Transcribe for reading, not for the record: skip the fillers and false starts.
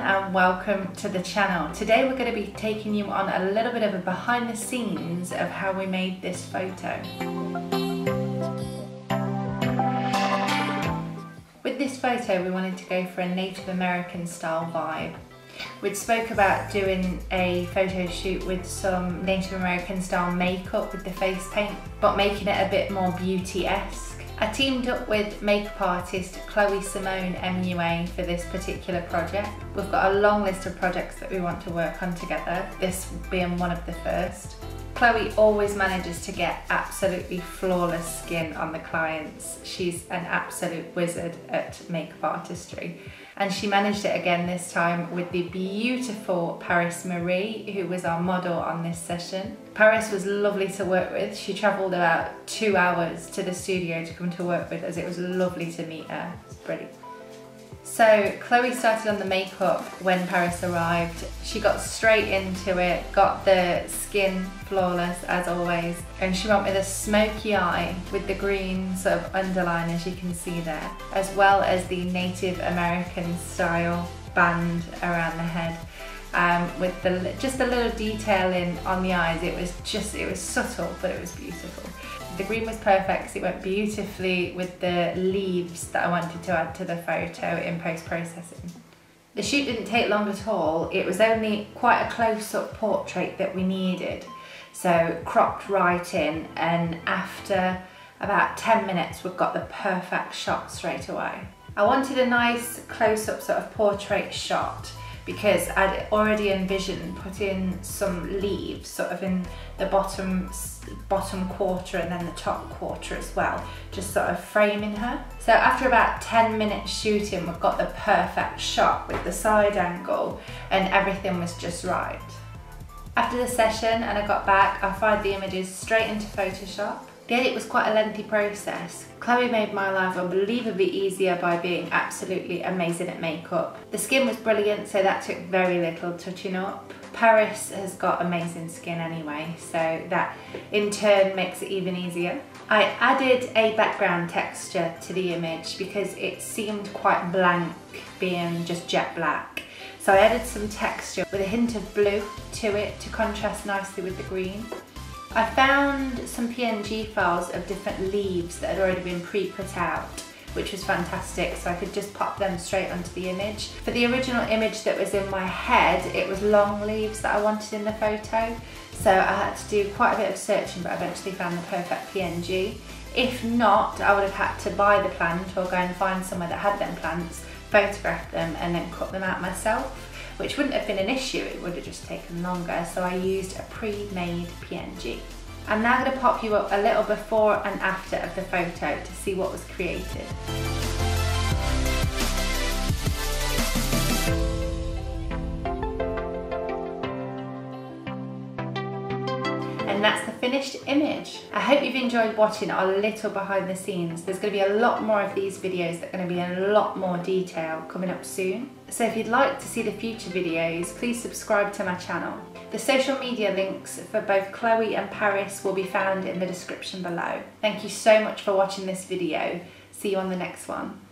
everyone and welcome to the channel. Today we're going to be taking you on a little bit of a behind the scenes of how we made this photo. With this photo we wanted to go for a Native American style vibe. We'd spoke about doing a photo shoot with some Native American style makeup with the face paint, but making it a bit more beauty-esque. I teamed up with makeup artist Chloe Simone MUA for this particular project. We've got a long list of projects that we want to work on together, this being one of the first. Chloe always manages to get absolutely flawless skin on the clients. She's an absolute wizard at makeup artistry. And she managed it again this time with the beautiful Paris Marie, who was our model on this session. Paris was lovely to work with. She travelled about 2 hours to the studio to come to work with us. It was lovely to meet her. It was brilliant. So Chloe started on the makeup when Paris arrived. She got straight into it, got the skin flawless as always, and she went with a smoky eye with the green sort of underline as you can see there, as well as the Native American style band around the head, with just a little detailing on the eyes. It was subtle, but it was beautiful. The green was perfect, so it went beautifully with the leaves that I wanted to add to the photo in post-processing. The shoot didn't take long at all. It was only quite a close-up portrait that we needed, so cropped right in, and after about 10 minutes we've got the perfect shot straight away. I wanted a nice close-up sort of portrait shot because I'd already envisioned putting some leaves sort of in the bottom quarter and then the top quarter as well, just sort of framing her. So after about 10 minutes shooting, we've got the perfect shot with the side angle and everything was just right. After the session and I got back, I fired the images straight into Photoshop. The edit was quite a lengthy process. Chloe made my life unbelievably easier by being absolutely amazing at makeup. The skin was brilliant, so that took very little touching up. Paris has got amazing skin anyway, so that in turn makes it even easier. I added a background texture to the image because it seemed quite blank being just jet black. So I added some texture with a hint of blue to it to contrast nicely with the green. I found some PNG files of different leaves that had already been pre-cut out, which was fantastic, so I could just pop them straight onto the image. For the original image that was in my head, it was long leaves that I wanted in the photo, so I had to do quite a bit of searching, but I eventually found the perfect PNG. If not, I would have had to buy the plant or go and find somewhere that had them plants, photograph them and then cut them out myself, which wouldn't have been an issue, it would have just taken longer, so I used a pre-made PNG. I'm now going to pop you up a little before and after of the photo to see what was created. And that's the finished image. I hope you've enjoyed watching our little behind the scenes. There's going to be a lot more of these videos that are going to be in a lot more detail coming up soon. So if you'd like to see the future videos, please subscribe to my channel. The social media links for both Chloe and Paris will be found in the description below. Thank you so much for watching this video. See you on the next one.